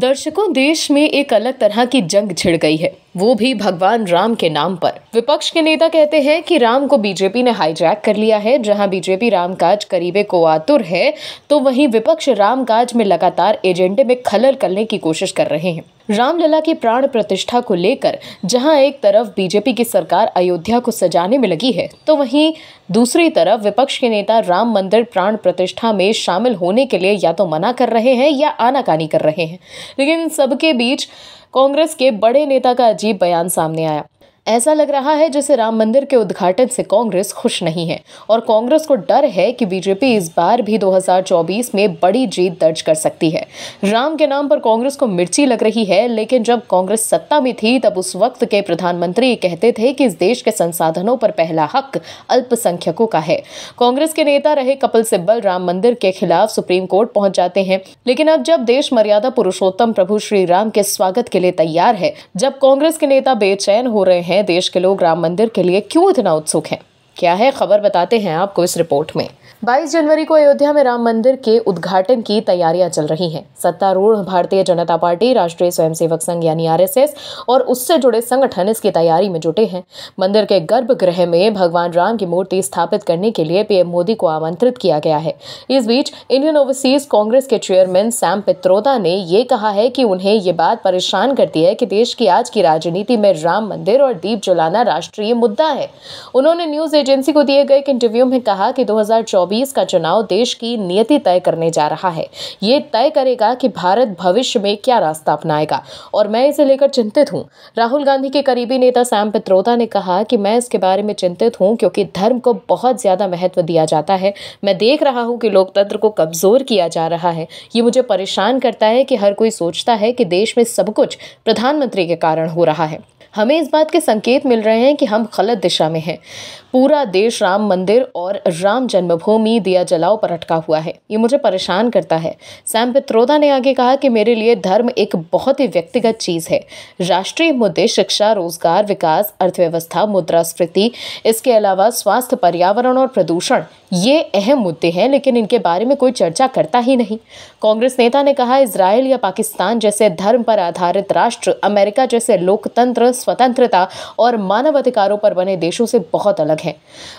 दर्शकों, देश में एक अलग तरह की जंग छिड़ गई है, वो भी भगवान राम के नाम पर। विपक्ष के नेता कहते हैं कि राम को बीजेपी ने हाईजैक कर लिया है। जहां बीजेपी रामकाज करीबे को आतुर है, तो वहीं विपक्ष रामकाज में लगातार एजेंडे में खलल करने की कोशिश कर रहे हैं। रामलला की प्राण प्रतिष्ठा को लेकर जहां एक तरफ बीजेपी की सरकार अयोध्या को सजाने में लगी है, तो वहीं दूसरी तरफ विपक्ष के नेता राम मंदिर प्राण प्रतिष्ठा में शामिल होने के लिए या तो मना कर रहे हैं या आनाकानी कर रहे हैं। लेकिन सबके बीच कांग्रेस के बड़े नेता का अजीब बयान सामने आया। ऐसा लग रहा है जैसे राम मंदिर के उद्घाटन से कांग्रेस खुश नहीं है और कांग्रेस को डर है कि बीजेपी इस बार भी 2024 में बड़ी जीत दर्ज कर सकती है। राम के नाम पर कांग्रेस को मिर्ची लग रही है, लेकिन जब कांग्रेस सत्ता में थी तब उस वक्त के प्रधानमंत्री कहते थे कि इस देश के संसाधनों पर पहला हक अल्पसंख्यकों का है। कांग्रेस के नेता रहे कपिल सिब्बल राम मंदिर के खिलाफ सुप्रीम कोर्ट पहुंच जाते हैं, लेकिन अब जब देश मर्यादा पुरुषोत्तम प्रभु श्री राम के स्वागत के लिए तैयार है, जब कांग्रेस के नेता बेचैन हो रहे हैं, देश के लोग राम मंदिर के लिए क्यों इतना उत्सुक हैं? क्या है खबर, बताते हैं आपको इस रिपोर्ट में। 22 जनवरी को अयोध्या में राम मंदिर के उद्घाटन की तैयारियां चल रही हैं। सत्तारूढ़ भारतीय जनता पार्टी, राष्ट्रीय स्वयंसेवक संघ यानी आरएसएस और उससे जुड़े संगठन इसकी तैयारी में जुटे हैं। मंदिर के गर्भगृह में भगवान राम की मूर्ति स्थापित करने के लिए पीएम मोदी को आमंत्रित किया गया है। इस बीच इंडियन ओवरसीज कांग्रेस के चेयरमैन सैम पित्रोदा ने ये कहा है कि उन्हें ये बात परेशान करती है कि देश की आज की राजनीति में राम मंदिर और दीप जलाना राष्ट्रीय मुद्दा है। उन्होंने न्यूज एजेंसी को दिए गए एक इंटरव्यू में कहा कि 2024 का चुनाव देश की नीति तय करने जा रहा है। ये तय करेगा कि भारत भविष्य में क्या रास्ता अपनाएगा और मैं इसे लेकर चिंतित हूँ। राहुल गांधी के करीबी नेता सैम पित्रोदा ने कहा कि मैं इसके बारे में चिंतित हूँ क्योंकि धर्म को बहुत ज्यादा महत्व दिया जाता है। मैं देख रहा हूँ कि लोकतंत्र को कमजोर किया जा रहा है। ये मुझे परेशान करता है कि हर कोई सोचता है कि देश में सब कुछ प्रधानमंत्री के कारण हो रहा है। हमें इस बात के संकेत मिल रहे हैं कि हम गलत दिशा में हैं। पूरा देश राम मंदिर और राम जन्मभूमि दिया जलाओ पर अटका हुआ है। ये मुझे परेशान करता है। सैम पित्रोदा ने आगे कहा कि मेरे लिए धर्म एक बहुत ही व्यक्तिगत चीज़ है। राष्ट्रीय मुद्दे शिक्षा, रोजगार, विकास, अर्थव्यवस्था, मुद्रास्फीति, इसके अलावा स्वास्थ्य, पर्यावरण और प्रदूषण, ये अहम मुद्दे हैं, लेकिन इनके बारे में कोई चर्चा करता ही नहीं। कांग्रेस नेता ने कहा, इजराइल या पाकिस्तान जैसे धर्म पर आधारित राष्ट्र अमेरिका जैसे लोकतंत्र, स्वतंत्रता और मानवाधिकारों पर बने देशों से बहुत अलग है।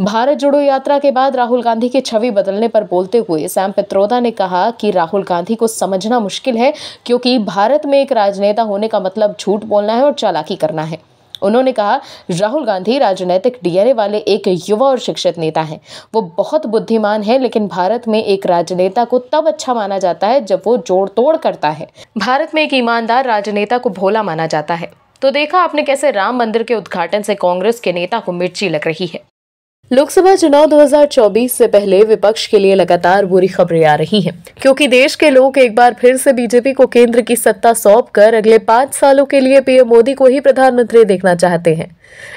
भारत जोड़ो यात्रा के बाद राहुल गांधी की छवि बदलने पर बोलते हुए सैम पित्रोदा ने कहा कि राहुल गांधी को समझना मुश्किल है क्योंकि भारत में एक राजनेता होने का मतलब झूठ बोलना है और चालाकी करना है। उन्होंने कहा, राहुल गांधी राजनीतिक डीएनए वाले एक युवा और शिक्षित नेता हैं। वो बहुत बुद्धिमान है, लेकिन भारत में एक राजनेता को तब अच्छा माना जाता है जब वो जोड़ तोड़ करता है। भारत में एक ईमानदार राजनेता को भोला माना जाता है। तो देखा आपने कैसे राम मंदिर के उद्घाटन से कांग्रेस के नेता को मिर्ची लग रही है। लोकसभा चुनाव 2024 से पहले विपक्ष के लिए लगातार बुरी खबरें आ रही हैं, क्योंकि देश के लोग एक बार फिर से बीजेपी को केंद्र की सत्ता सौंपकर अगले 5 सालों के लिए पीएम मोदी को ही प्रधानमंत्री देखना चाहते हैं।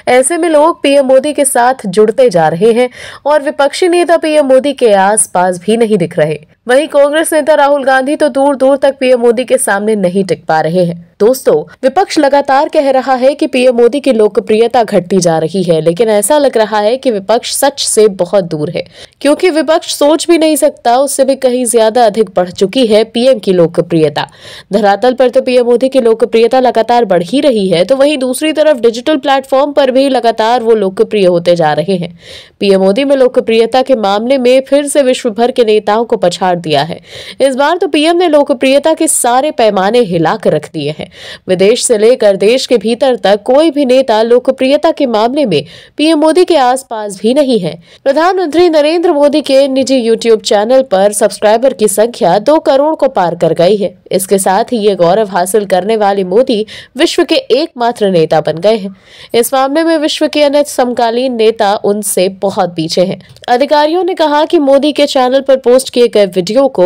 ऐसे में लोग पीएम मोदी के साथ जुड़ते जा रहे हैं और विपक्षी नेता पीएम मोदी के आसपास भी नहीं दिख रहे। वहीं कांग्रेस नेता राहुल गांधी तो दूर दूर तक पीएम मोदी के सामने नहीं टिक पा रहे हैं। दोस्तों, विपक्ष लगातार कह रहा है कि पीएम मोदी की लोकप्रियता घटती जा रही है, लेकिन ऐसा लग रहा है कि विपक्ष सच से बहुत दूर है, क्योंकि विपक्ष सोच भी नहीं सकता उससे भी कहीं ज्यादा अधिक बढ़ चुकी है पीएम की लोकप्रियता। धरातल पर तो पीएम मोदी की लोकप्रियता लगातार बढ़ ही रही है, तो वहीं दूसरी तरफ डिजिटल प्लेटफॉर्म पर भी लगातार वो लोकप्रिय होते जा रहे हैं। पीएम मोदी में लोकप्रियता के मामले में फिर से विश्व भर के नेताओं को पछाड़ दिया है। इस बार तो पीएम ने लोकप्रियता के सारे पैमाने हिला कर रख दिए हैं। विदेश से लेकर देश के भीतर तक कोई भी नेता लोकप्रियता के मामले में पीएम मोदी के आसपास भी नहीं है। प्रधानमंत्री नरेंद्र मोदी के निजी यूट्यूब चैनल पर सब्सक्राइबर की संख्या 2 करोड़ को पार कर गई है। इसके साथ ही ये गौरव हासिल करने वाले मोदी विश्व के एकमात्र नेता बन गए हैं। इस मामले में विश्व के अन्य समकालीन नेता उनसे बहुत पीछे हैं। अधिकारियों ने कहा कि मोदी के चैनल पर पोस्ट किए गए वीडियो को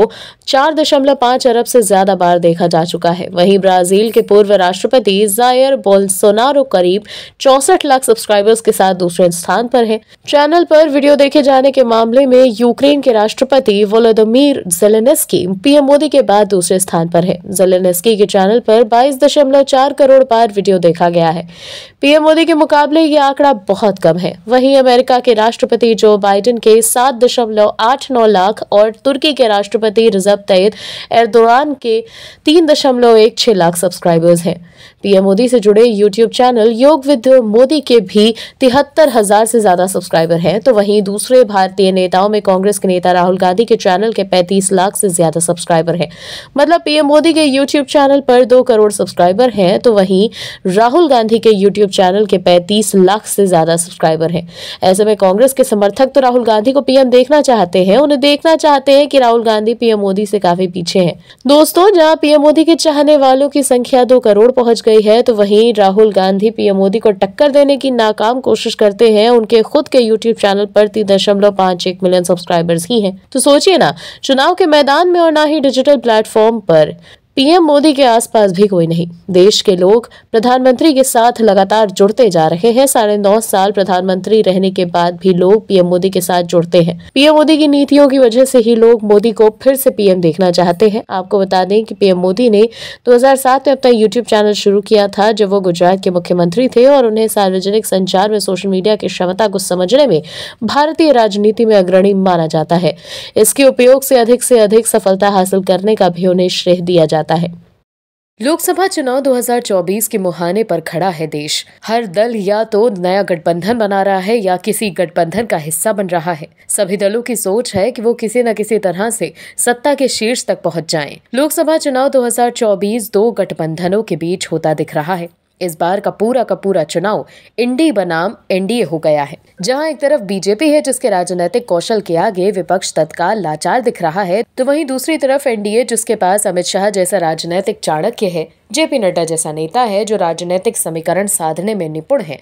4.5 अरब से ज्यादा बार देखा जा चुका है। वहीं ब्राजील के पूर्व राष्ट्रपति जायर बोल्सोनारो करीब 64 लाख सब्सक्राइबर्स के साथ दूसरे स्थान पर हैं। चैनल पर वीडियो देखे जाने के मामले में यूक्रेन के राष्ट्रपति वोलोदिमीर ज़ेलेंस्की पीएम मोदी के बाद दूसरे स्थान पर है। ज़ेलेंस्की के चैनल पर 22.4 करोड़ बार वीडियो देखा गया है। पीएम मोदी के मुकाबले ये आंकड़ा बहुत कम है। वहीं अमेरिका के राष्ट्रपति जो बाइडेन के 7.89 लाख और तुर्की के राष्ट्रपति रजब तैयब एर्दोगान के 3.16 लाख सब्सक्राइबर्स हैं। पीएम मोदी से जुड़े YouTube channel Yoga with Modi के भी 73,000 से ज्यादा सब्सक्राइबर हैं, तो वहीं दूसरे भारतीय नेताओं में कांग्रेस के नेता राहुल गांधी के चैनल के 35 लाख से ज्यादा सब्सक्राइबर हैं। मतलब पीएम मोदी के यूट्यूब चैनल पर 2 करोड़ सब्सक्राइबर हैं, तो वहीं राहुल गांधी के यूट्यूब चैनल के 35 लाख से ज्यादा सब्सक्राइबर हैं। ऐसे में कांग्रेस के समर्थक तो राहुल गांधी को पीएम देखना चाहते हैं, उन्हें देखना चाहते हैं कि राहुल गांधी पीएम मोदी से काफी पीछे हैं। दोस्तों, जहां पीएम मोदी के चाहने वालों की संख्या 2 करोड़ पहुंच गई है, तो वहीं राहुल गांधी पीएम मोदी को टक्कर देने की नाकाम कोशिश करते हैं। उनके खुद के यूट्यूब चैनल पर 3.51 मिलियन सब्सक्राइबर्स ही हैं। तो सोचिए ना, चुनाव के मैदान में और ना ही डिजिटल प्लेटफॉर्म पर पीएम मोदी के आसपास भी कोई नहीं। देश के लोग प्रधानमंत्री के साथ लगातार जुड़ते जा रहे हैं। 9.5 साल प्रधानमंत्री रहने के बाद भी लोग पीएम मोदी के साथ जुड़ते हैं। पीएम मोदी की नीतियों की वजह से ही लोग मोदी को फिर से पीएम देखना चाहते हैं। आपको बता दें कि पीएम मोदी ने 2007 में अपना यूट्यूब चैनल शुरू किया था, जब वो गुजरात के मुख्यमंत्री थे और उन्हें सार्वजनिक संचार में सोशल मीडिया की क्षमता को समझने में भारतीय राजनीति में अग्रणी माना जाता है। इसके उपयोग से अधिक सफलता हासिल करने का भी उन्हें श्रेय दिया जाता है। लोकसभा चुनाव 2024 के मुहाने पर खड़ा है देश। हर दल या तो नया गठबंधन बना रहा है या किसी गठबंधन का हिस्सा बन रहा है। सभी दलों की सोच है कि वो किसी न किसी तरह से सत्ता के शीर्ष तक पहुंच जाएं। लोकसभा चुनाव 2024 2 गठबंधनों के बीच होता दिख रहा है। इस बार का पूरा चुनाव इंडी बनाम एनडीए हो गया है। जहां एक तरफ बीजेपी है, जिसके राजनीतिक कौशल के आगे विपक्ष तत्काल लाचार दिख रहा है, तो वहीं दूसरी तरफ एनडीए, जिसके पास अमित शाह जैसा राजनीतिक चाणक्य है, जेपी नड्डा जैसा नेता है जो राजनीतिक समीकरण साधने में निपुण है,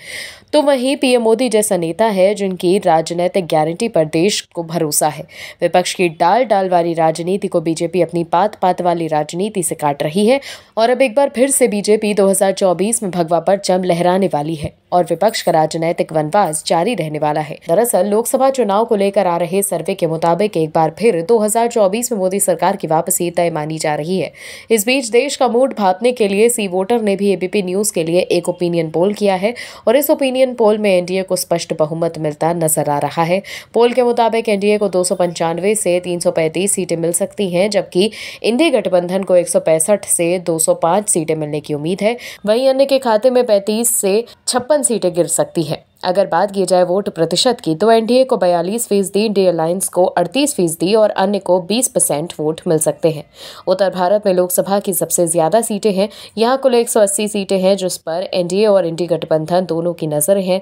तो वहीं पीएम मोदी जैसा नेता है जिनकी राजनीतिक गारंटी पर देश को भरोसा है। विपक्ष की डाल डाल वाली राजनीति को बीजेपी अपनी पात पात वाली राजनीति से काट रही है और अब एक बार फिर से बीजेपी 2024 में भगवा परचम लहराने वाली है और विपक्ष का राजनीतिक वनवास जारी रहने वाला है। दरअसल लोकसभा चुनाव को लेकर आ रहे सर्वे के मुताबिक एक बार फिर 2024 में मोदी सरकार की वापसी तय मानी जा रही है। इस बीच देश का मूड भांपने के लिए सी वोटर ने भी एबीपी न्यूज के लिए एक ओपिनियन पोल किया है और इस ओपिनियन पोल में एनडीए को स्पष्ट बहुमत मिलता नजर आ रहा है। पोल के मुताबिक एनडीए को 295 से 335 सीटें मिल सकती हैं, जबकि इंडी गठबंधन को 165 से 205 सीटें मिलने की उम्मीद है। वहीं अन्य के खाते में 35 से 56 सीटें गिर सकती है। अगर बात की जाए वोट प्रतिशत की, तो एनडीए को 42%, इंडिया अलायंस को 38% और अन्य को 20% वोट मिल सकते हैं। उत्तर भारत में लोकसभा की सबसे ज्यादा सीटें हैं। यहाँ कुल 180 सीटें हैं, जिस पर एनडीए और इंडी गठबंधन दोनों की नजर है।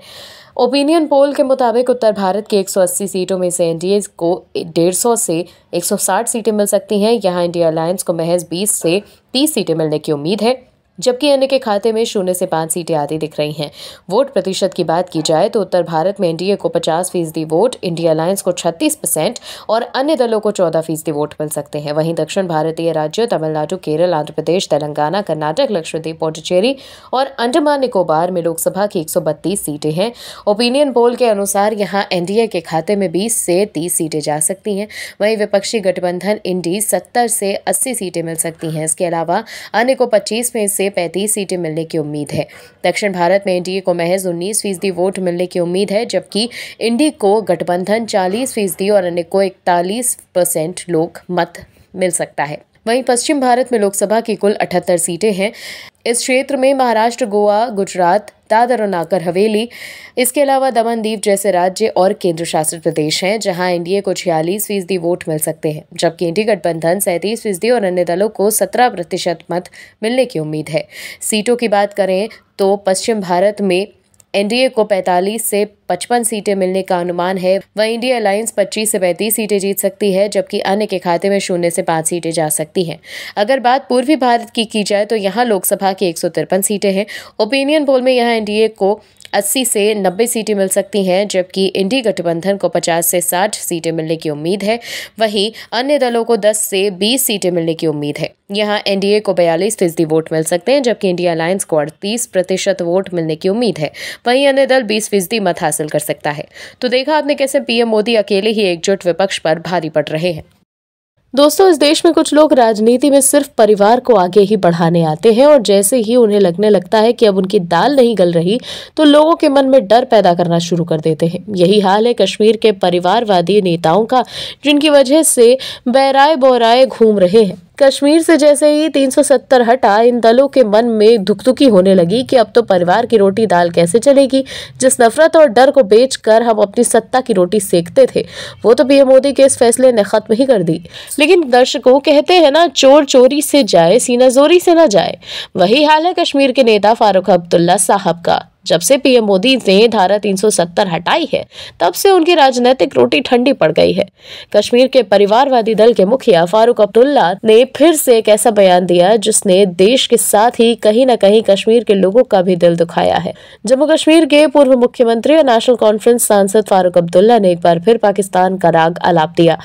ओपिनियन पोल के मुताबिक उत्तर भारत के 180 सीटों में से एनडीए को 150 से 160 सीटें मिल सकती हैं। यहाँ इंडिया अलायंस को महज 20 से 30 सीटें मिलने की उम्मीद है, जबकि अन्य के खाते में 0 से 5 सीटें आती दिख रही हैं। वोट प्रतिशत की बात की जाए तो उत्तर भारत में एनडीए को 50% वोट, इंडिया अलायंस को 36% और अन्य दलों को 14% वोट मिल सकते हैं। वहीं दक्षिण भारतीय राज्यों तमिलनाडु, केरल, आंध्र प्रदेश, तेलंगाना, कर्नाटक, लक्षद्वीप, पौडुचेरी और अंडमान निकोबार में लोकसभा की 132 सीटें हैं। ओपिनियन पोल के अनुसार यहाँ एनडीए के खाते में 20 से 30 सीटें जा सकती हैं। वहीं विपक्षी गठबंधन इंडी 70 से 80 सीटें मिल सकती हैं। इसके अलावा अन्य को 25 में से 35 सीटें मिलने की उम्मीद है। दक्षिण भारत में एनडीए को महज 19% वोट मिलने की उम्मीद है, जबकि इंडी को गठबंधन 40% और अन्य को 41% लोक मत मिल सकता है। वहीं पश्चिम भारत में लोकसभा की कुल 78 सीटें हैं। इस क्षेत्र में महाराष्ट्र, गोवा, गुजरात, दादर और नागर हवेली, इसके अलावा दमन दीव जैसे राज्य और केंद्र शासित प्रदेश हैं, जहां एनडीए को 46% वोट मिल सकते हैं, जबकि इंडी गठबंधन 37% और अन्य दलों को 17% मत मिलने की उम्मीद है। सीटों की बात करें तो पश्चिम भारत में एनडीए को 45 से 55 सीटें मिलने का अनुमान है। वहीं इंडिया अलायंस 25 से 35 सीटें जीत सकती है, जबकि अन्य के खाते में 0 से 5 सीटें जा सकती हैं। अगर बात पूर्वी भारत की जाए तो यहाँ लोकसभा की 153 सीटें हैं। ओपिनियन पोल में यहाँ एनडीए को 80 से 90 सीटें मिल सकती हैं, जबकि इंडी गठबंधन को 50 से 60 सीटें मिलने की उम्मीद है। वहीं अन्य दलों को 10 से 20 सीटें मिलने की उम्मीद है। यहाँ एनडीए को 42% वोट मिल सकते हैं, जबकि इंडिया अलायंस को 38% वोट मिलने की उम्मीद है। वहीं अन्य दल 20% मत हासिल कर सकता है। तो देखा आपने कैसे पीएम मोदी अकेले ही एकजुट विपक्ष पर भारी पड़ रहे हैं। दोस्तों, इस देश में कुछ लोग राजनीति में सिर्फ परिवार को आगे ही बढ़ाने आते हैं और जैसे ही उन्हें लगने लगता है कि अब उनकी दाल नहीं गल रही तो लोगों के मन में डर पैदा करना शुरू कर देते हैं। यही हाल है कश्मीर के परिवारवादी नेताओं का, जिनकी वजह से बहराए बहराए घूम रहे हैं। कश्मीर से जैसे ही 370 हटा, इन दलों के मन में धुकधुकी होने लगी कि अब तो परिवार की रोटी दाल कैसे चलेगी। जिस नफरत और डर को बेचकर हम अपनी सत्ता की रोटी सेकते थे, वो तो पीएम मोदी के इस फैसले ने खत्म ही कर दी। लेकिन दर्शकों, कहते हैं ना, चोर चोरी से जाए, सीना जोरी से ना जाए। वही हाल है कश्मीर के नेता फारूक अब्दुल्ला साहब का। जब से पीएम मोदी ने धारा 370 हटाई है, तब से उनकी राजनीतिक रोटी ठंडी पड़ गई है। कश्मीर के परिवारवादी दल के मुखिया फारूक अब्दुल्ला ने फिर से एक ऐसा बयान दिया जिसने देश के साथ ही कहीं न कहीं कश्मीर के लोगों का भी दिल दुखाया है। जम्मू कश्मीर के पूर्व मुख्यमंत्री और नेशनल कॉन्फ्रेंस सांसद फारूक अब्दुल्ला ने एक बार फिर पाकिस्तान का राग आलाप दिया।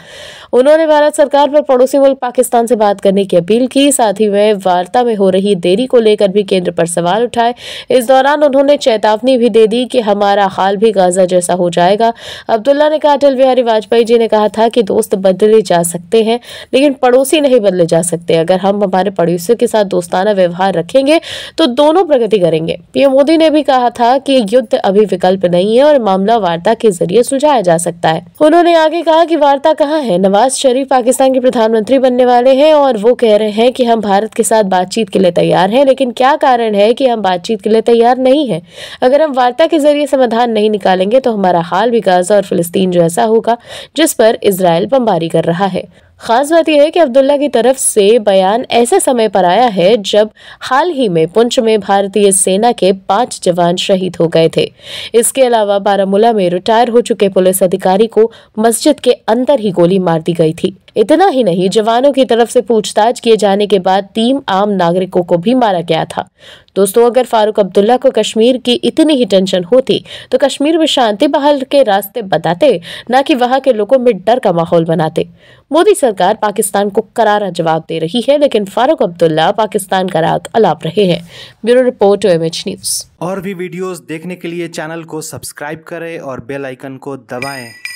उन्होंने भारत सरकार पर पड़ोसी मुल्क पाकिस्तान से बात करने की अपील की। साथ ही वह वार्ता में हो रही देरी को लेकर भी केंद्र पर सवाल उठाए। इस दौरान उन्होंने चेतावनी भी दे दी कि हमारा हाल भी गाजा जैसा हो जाएगा। अब्दुल्ला ने कहा, अटल बिहारी वाजपेयी जी ने कहा था कि दोस्त बदले जा सकते हैं लेकिन पड़ोसी नहीं बदले जा सकते। अगर हम हमारे पड़ोसियों के साथ दोस्ताना व्यवहार रखेंगे तो दोनों प्रगति करेंगे। पीएम मोदी ने भी कहा था कि युद्ध अभी विकल्प नहीं है और मामला वार्ता के जरिए सुलझाया जा सकता है। उन्होंने आगे कहा कि वार्ता कहाँ है, नवाज शरीफ पाकिस्तान के प्रधानमंत्री बनने वाले हैं और वो कह रहे हैं कि हम भारत के साथ बातचीत के लिए तैयार हैं। लेकिन क्या कारण है कि हम बातचीत के लिए तैयार नहीं है? अगर हम वार्ता के जरिए समाधान नहीं निकालेंगे तो हमारा हाल भी गाजा और फिलिस्तीन जैसा होगा, जिस पर इजराइल बमबारी कर रहा है। खास बात यह है कि अब्दुल्ला की तरफ से बयान ऐसे समय पर आया है जब हाल ही में पुंछ में भारतीय सेना के 5 जवान शहीद हो गए थे। इसके अलावा बारामूला में रिटायर हो चुके पुलिस अधिकारी को मस्जिद के अंदर ही गोली मार दी गई थी। इतना ही नहीं, जवानों की तरफ से पूछताछ किए जाने के बाद 3 आम नागरिकों को भी मारा गया था। दोस्तों, अगर फारूक अब्दुल्ला को कश्मीर की इतनी ही टेंशन होती तो कश्मीर में शांति बहाल के रास्ते बताते, न कि वहां के लोगों में डर का माहौल बनाते। मोदी सरकार पाकिस्तान को करारा जवाब दे रही है, लेकिन फारूक अब्दुल्ला पाकिस्तान का राग अलाप रहे हैं। Bureau report, OMH news. और भी वीडियोस देखने के लिए चैनल को सब्सक्राइब करें और बेल आइकन को दबाएं।